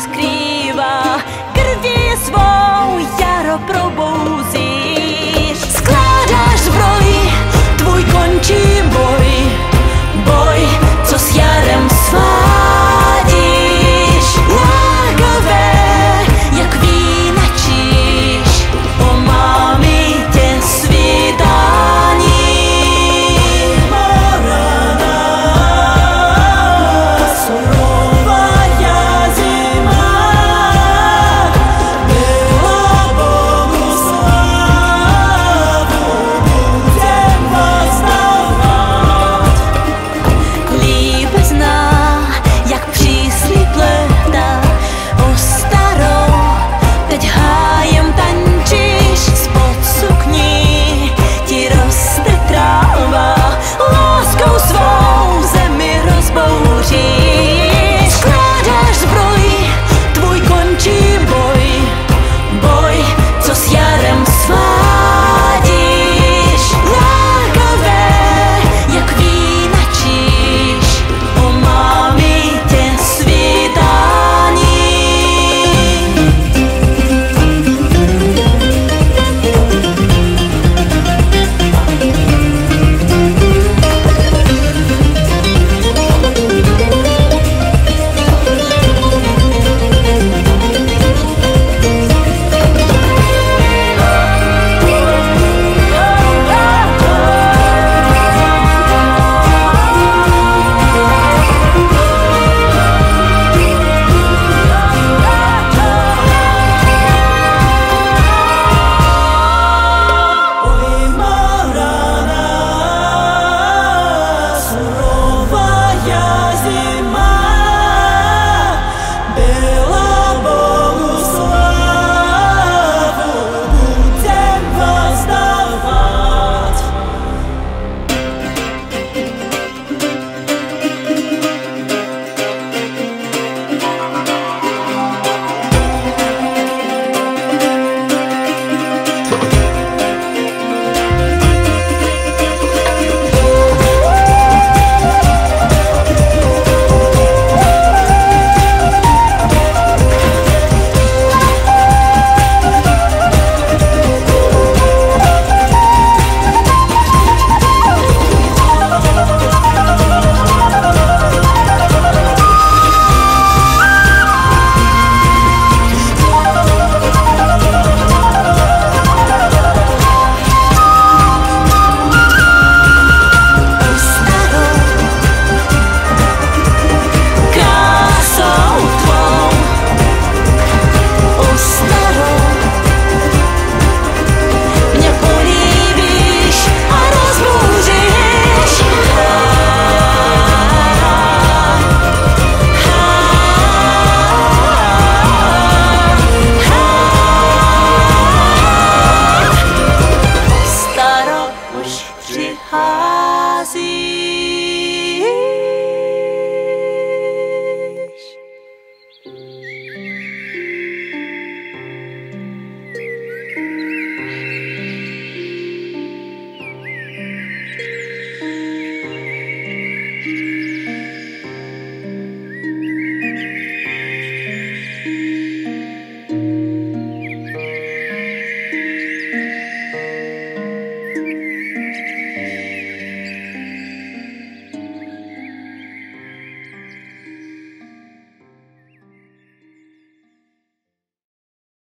se escriva, krvi je svou jaro probouzí.